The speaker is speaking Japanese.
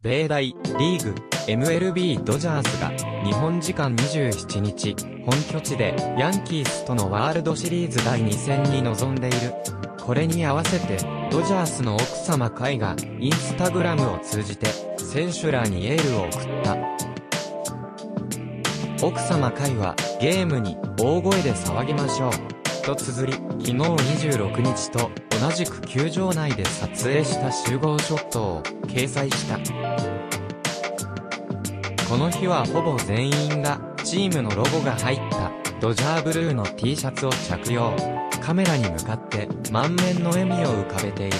米大リーグ MLB ドジャースが日本時間27日本拠地でヤンキースとのワールドシリーズ第2戦に臨んでいる。これに合わせてドジャースの奥様カイがインスタグラムを通じて選手らにエールを送った。奥様カイはゲームに大声で騒ぎましょうと綴り、昨日26日と同じく球場内で撮影した集合ショットを掲載した。この日はほぼ全員がチームのロゴが入ったドジャーブルーの T シャツを着用、カメラに向かって満面の笑みを浮かべている。